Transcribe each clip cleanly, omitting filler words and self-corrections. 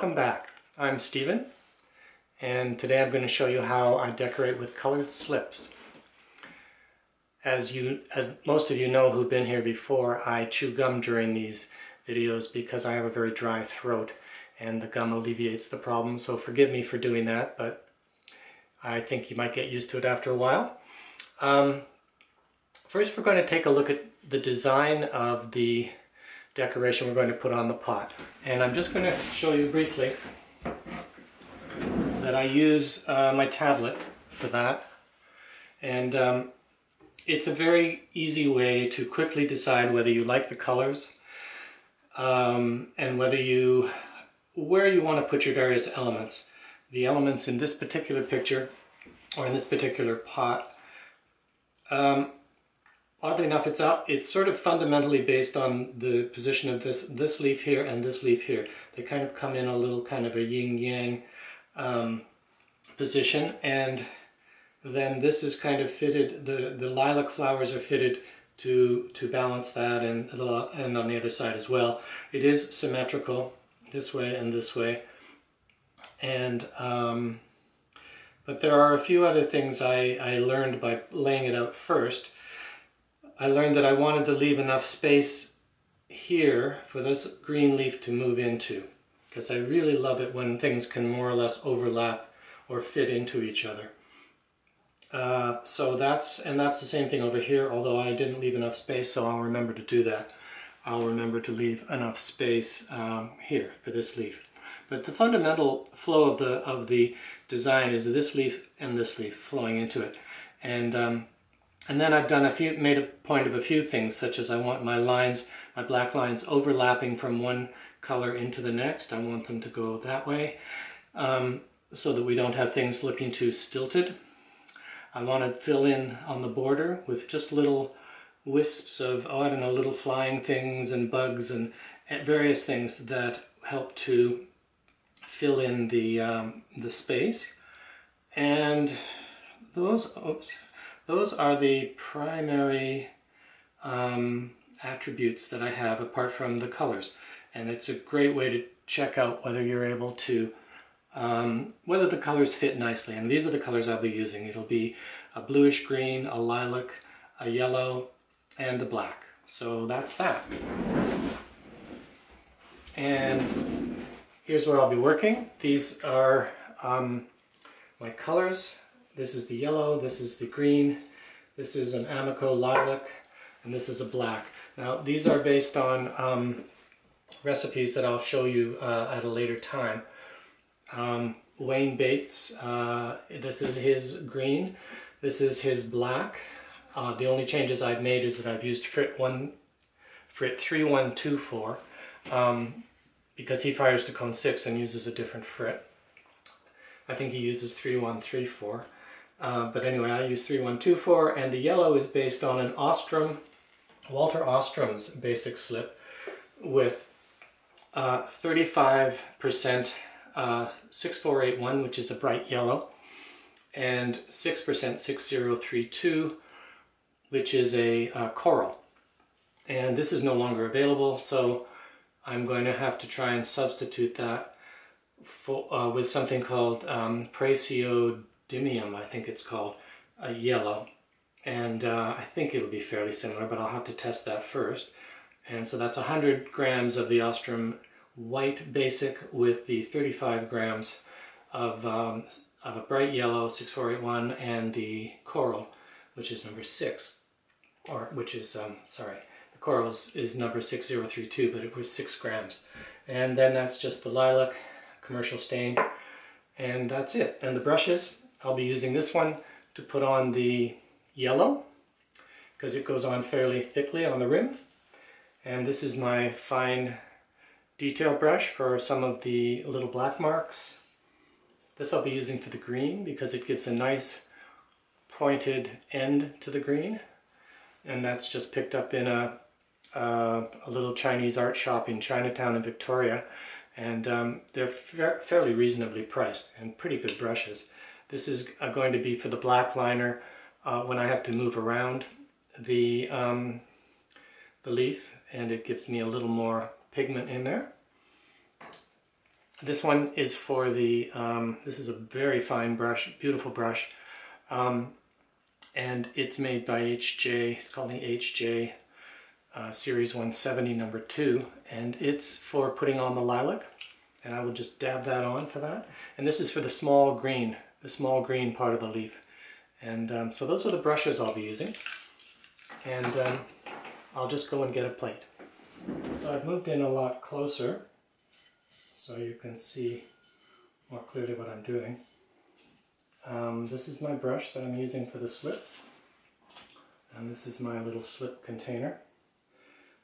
Welcome back. I'm Stephen, and today I'm going to show you how I decorate with colored slips. As most of you know who've been here before, I chew gum during these videos because I have a very dry throat and the gum alleviates the problem, so forgive me for doing that, but I think you might get used to it after a while. First we're going to take a look at the design of the decoration we're going to put on the pot. And I'm just going to show you briefly that I use my tablet for that. And it's a very easy way to quickly decide whether you like the colors and where you want to put your various elements. The elements in this particular picture, or in this particular pot, oddly enough, it's sort of fundamentally based on the position of this leaf here and this leaf here. They kind of come in a little kind of a yin-yang position, and then this is kind of fitted, the lilac flowers are fitted to balance that, and on the other side as well. It is symmetrical this way, and but there are a few other things I learned by laying it out first. I learned that I wanted to leave enough space here for this green leaf to move into, because I really love it when things can more or less overlap or fit into each other. So that's the same thing over here, although I didn't leave enough space, so I'll remember to do that. I'll remember to leave enough space here for this leaf. But the fundamental flow of the design is this leaf flowing into it. And then I've done made a point of a few things, such as I want my black lines overlapping from one color into the next. I want them to go that way, so that we don't have things looking too stilted. I want to fill in on the border with just little wisps of, oh, I don't know, little flying things and bugs and various things that help to fill in the space. And those are the primary attributes that I have apart from the colors. And it's a great way to check out whether you're able to, whether the colors fit nicely. And these are the colors I'll be using. It'll be a bluish green, a lilac, a yellow, and a black. So that's that. And here's where I'll be working. These are my colors. This is the yellow, this is the green, this is an Amaco lilac, and this is a black. Now, these are based on recipes that I'll show you at a later time. Wayne Bates, this is his green, this is his black. The only changes I've made is that I've used Frit 3124 because he fires to cone 6 and uses a different frit. I think he uses 3134. But anyway, I use 3124, and the yellow is based on an Ostrom, Walter Ostrom's basic slip with 35% 6481, which is a bright yellow, and 6% 6032, which is a coral. And this is no longer available, so I'm going to have to try and substitute that for, with something called Praceo Dymium, I think it's called, a yellow. And I think it'll be fairly similar, but I'll have to test that first. And so that's 100 grams of the Ostrom white basic with the 35 grams of a bright yellow, 6481, and the coral, which is number 6, or which is, sorry, the coral is number 6032, but it was 6 grams. And then that's just the lilac, commercial stain, and that's it. And the brushes, I'll be using this one to put on the yellow, because it goes on fairly thickly on the rim. And this is my fine detail brush for some of the little black marks. This I'll be using for the green because it gives a nice pointed end to the green. And that's just picked up in a little Chinese art shop in Chinatown in Victoria. And they're fairly reasonably priced and pretty good brushes. This is going to be for the black liner when I have to move around the leaf, and it gives me a little more pigment in there. This one is for the, this is a very fine brush, beautiful brush, and it's made by HJ. It's called the HJ Series 170 number 2, and it's for putting on the lilac, and I will just dab that on for that. And this is for the small green part of the leaf. And so those are the brushes I'll be using, and I'll just go and get a plate. So I've moved in a lot closer, so you can see more clearly what I'm doing. This is my brush that I'm using for the slip, and this is my little slip container.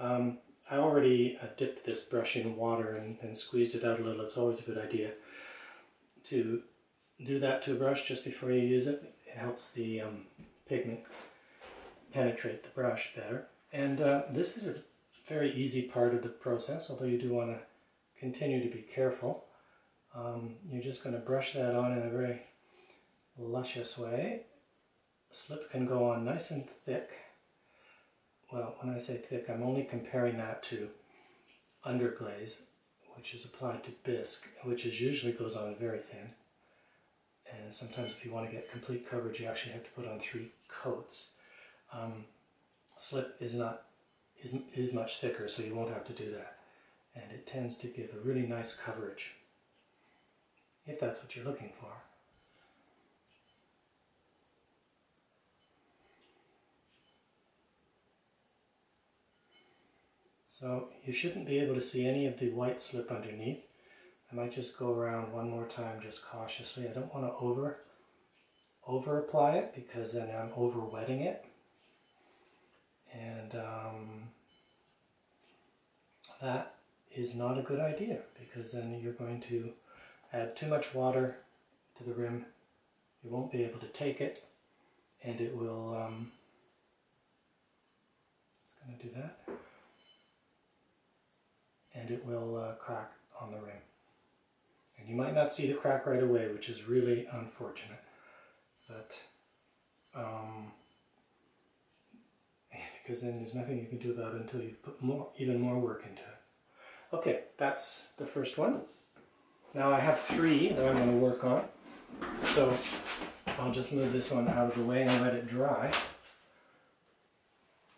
I already dipped this brush in water and squeezed it out a little. It's always a good idea to do that to a brush just before you use it. It helps the pigment penetrate the brush better. And this is a very easy part of the process, although you do want to continue to be careful. You're just going to brush that on in a very luscious way. The slip can go on nice and thick. Well, when I say thick, I'm only comparing that to underglaze, which is applied to bisque, which is usually goes on very thin. And sometimes if you want to get complete coverage, you actually have to put on 3 coats. Slip is much thicker, so you won't have to do that. And it tends to give a really nice coverage, if that's what you're looking for. So you shouldn't be able to see any of the white slip underneath. I might just go around one more time, just cautiously. I don't want to over apply it, because then I'm over wetting it. And that is not a good idea, because then you're going to add too much water to the rim. You won't be able to take it, and it will, it's going to do that, and it will crack on the rim. And you might not see the crack right away, which is really unfortunate, but because then there's nothing you can do about it until you've put even more work into it. Okay, that's the first one. Now I have 3 that I'm going to work on, so I'll just move this one out of the way and let it dry,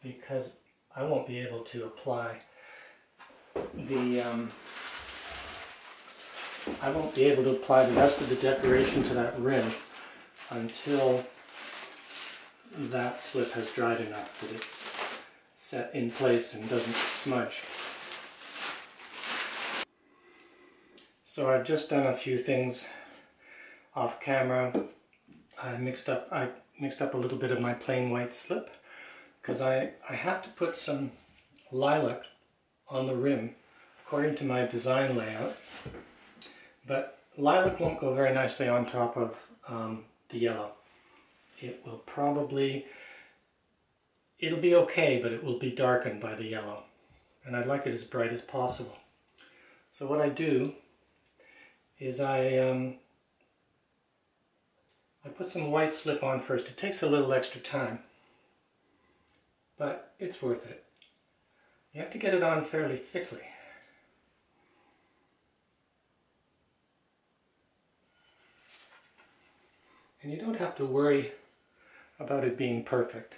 because I won't be able to apply the rest of the decoration to that rim until that slip has dried enough that it's set in place and doesn't smudge. So I've just done a few things off camera. I mixed up a little bit of my plain white slip, because I have to put some lilac on the rim according to my design layout. But lilac won't go very nicely on top of the yellow. It will probably, it'll be okay, but it will be darkened by the yellow. And I'd like it as bright as possible. So what I do is I put some white slip on first. It takes a little extra time, but it's worth it. You have to get it on fairly thickly. And you don't have to worry about it being perfect.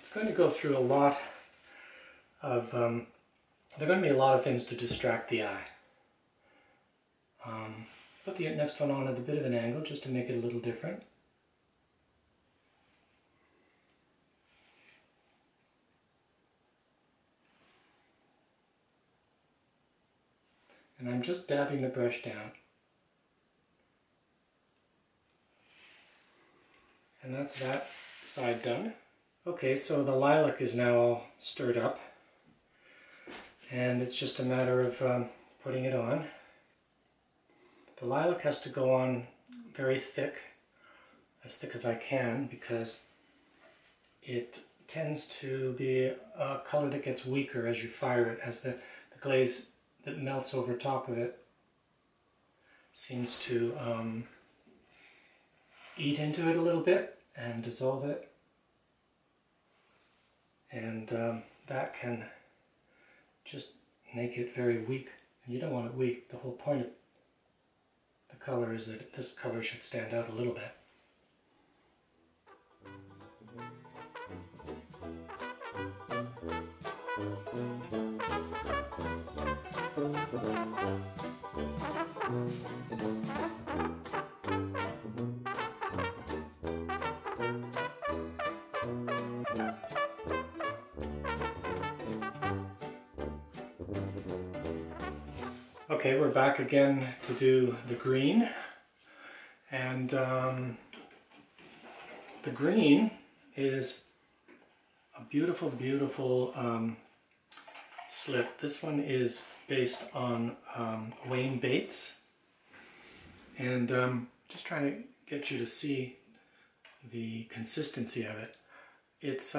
It's going to go through a lot of there are going to be a lot of things to distract the eye. Put the next one on at a bit of an angle just to make it a little different. And I'm just dabbing the brush down. And that's that side done. Okay, so the lilac is now all stirred up. And it's just a matter of putting it on. The lilac has to go on very thick as I can, because it tends to be a color that gets weaker as you fire it, as the glaze that melts over top of it seems to eat into it a little bit and dissolve it, and that can just make it very weak, and you don't want it weak. The whole point of the color is that this color should stand out a little bit. Okay, we're back again to do the green, and the green is a beautiful, beautiful slip. This one is based on Wayne Bates, and just trying to get you to see the consistency of it. It's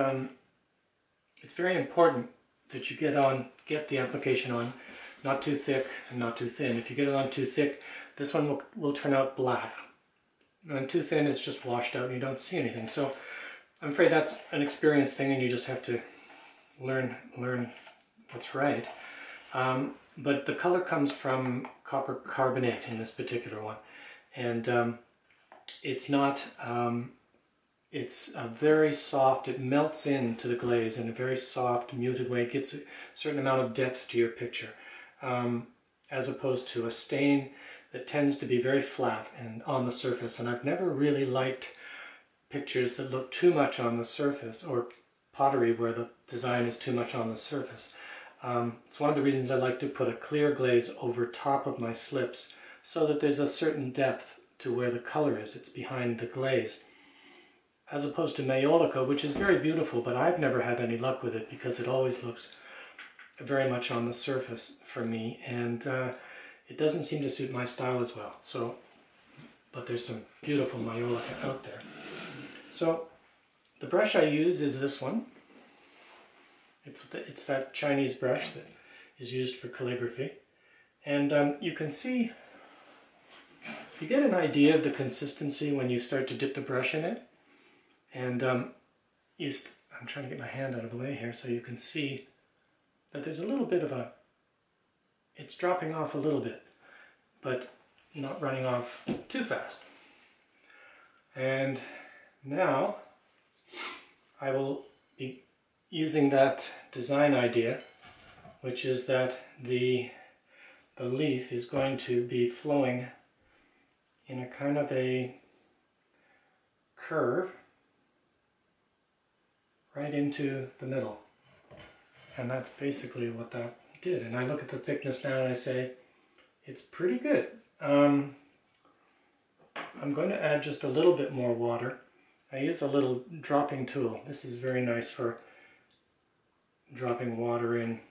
very important that you get the application on. Not too thick and not too thin. If you get it on too thick, this one will turn out black. And too thin, it's just washed out and you don't see anything. So I'm afraid that's an experience thing, and you just have to learn what's right. But the color comes from copper carbonate in this particular one, and it's not. It's a very soft, it melts into the glaze in a very soft, muted way. It gets a certain amount of depth to your picture. As opposed to a stain that tends to be very flat and on the surface, and I've never really liked pictures that look too much on the surface, or pottery where the design is too much on the surface. It's one of the reasons I like to put a clear glaze over top of my slips, so that there's a certain depth to where the color is. It's behind the glaze, as opposed to majolica, which is very beautiful, but I've never had any luck with it because it always looks very much on the surface for me, and it doesn't seem to suit my style as well. So, but there's some beautiful majolica out there. So the brush I use is this one. It's that Chinese brush that is used for calligraphy, and you can see, you get an idea of the consistency when you start to dip the brush in it, and I'm trying to get my hand out of the way here so you can see that there's a little bit of a, it's dropping off a little bit, but not running off too fast. And now I will be using that design idea, which is that the leaf is going to be flowing in a kind of a curve right into the middle. And that's basically what that did. And I look at the thickness now and I say, it's pretty good. I'm going to add just a little bit more water. I use a little dropping tool. This is very nice for dropping water in,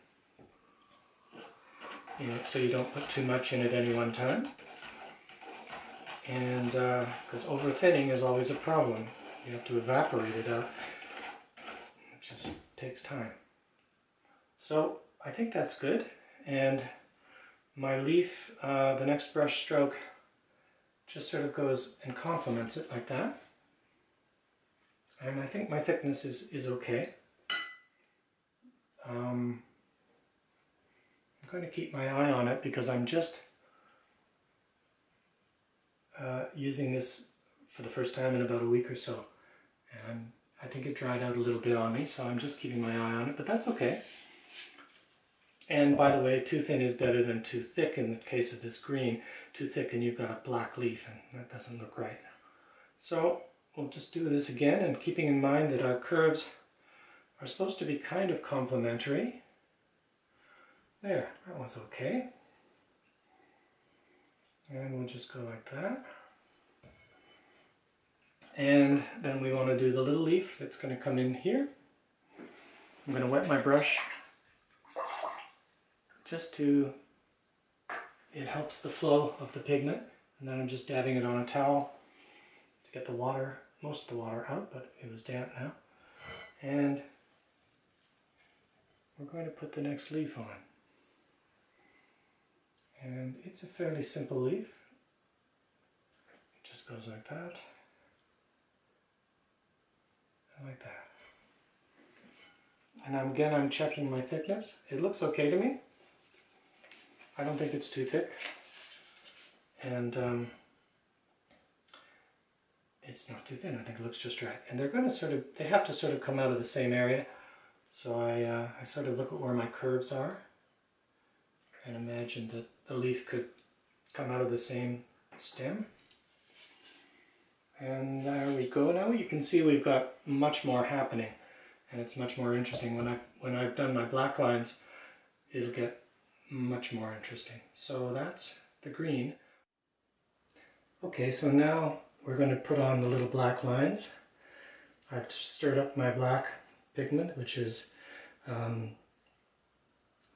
you know, so you don't put too much in at any one time. And because over-thinning is always a problem. You have to evaporate it out. It just takes time. So I think that's good, and my leaf, the next brush stroke just sort of goes and complements it like that. And I think my thickness is okay. I'm going to keep my eye on it because I'm just using this for the first time in about a week or so. And I think it dried out a little bit on me, so I'm just keeping my eye on it, but that's okay. And by the way, too thin is better than too thick in the case of this green. Too thick and you've got a black leaf, and that doesn't look right. So we'll just do this again, and keeping in mind that our curves are supposed to be kind of complementary. There, that was okay. And we'll just go like that. And then we want to do the little leaf that's going to come in here. I'm going to wet my brush. Just to, it helps the flow of the pigment, and then I'm just dabbing it on a towel to get the water, most of the water out, but it was damp now. And we're going to put the next leaf on. And it's a fairly simple leaf. It just goes like that, and like that. And again, I'm checking my thickness. It looks okay to me. I don't think it's too thick, and it's not too thin. I think it looks just right. And they're going to sort of, they have to sort of come out of the same area. So I sort of look at where my curves are and imagine that the leaf could come out of the same stem. And there we go. Now you can see we've got much more happening, and it's much more interesting. When I've done my black lines, it'll get much more interesting. So that's the green. Okay, so now we're going to put on the little black lines. I've stirred up my black pigment, which is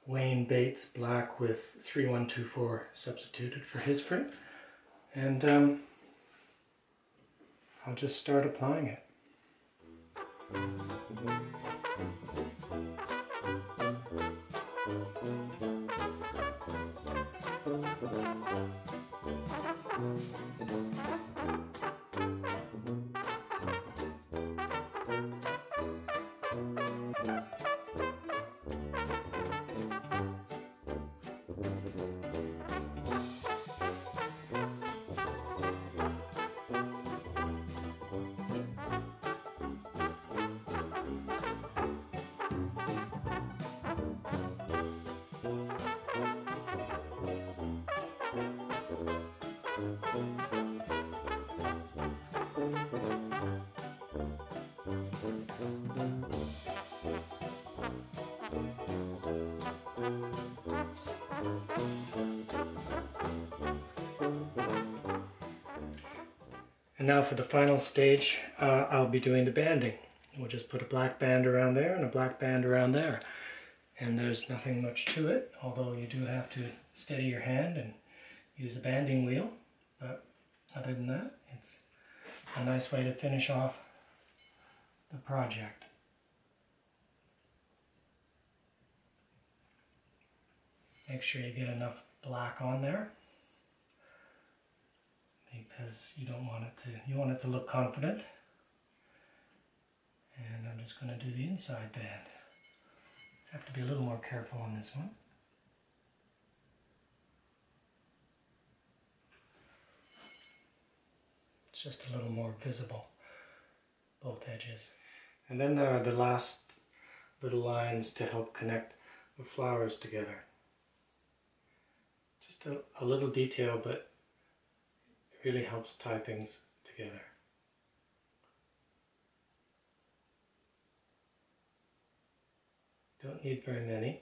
Wayne Bates black with 3124 substituted for his print, and I'll just start applying it. And now for the final stage, I'll be doing the banding. We'll just put a black band around there and a black band around there. And there's nothing much to it, although you do have to steady your hand and use a banding wheel. But other than that, it's a nice way to finish off the project. Make sure you get enough black on there, because you don't want it to, you want it to look confident. And I'm just going to do the inside band. Have to be a little more careful on this one. It's just a little more visible, both edges. And then there are the last little lines to help connect the flowers together. Just a little detail, but really helps tie things together. Don't need very many.